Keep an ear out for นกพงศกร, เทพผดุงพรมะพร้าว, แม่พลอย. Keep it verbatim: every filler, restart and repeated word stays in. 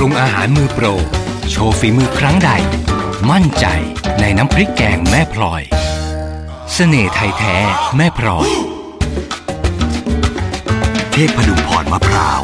ปรุงอาหารมือโปรโชว์ฝีมือครั้งใดมั่นใจในน้ำพริกแกงแม่พลอยเสน่ห์ไทยแท้แม่พลอยเทพดุงพรมะพร้าว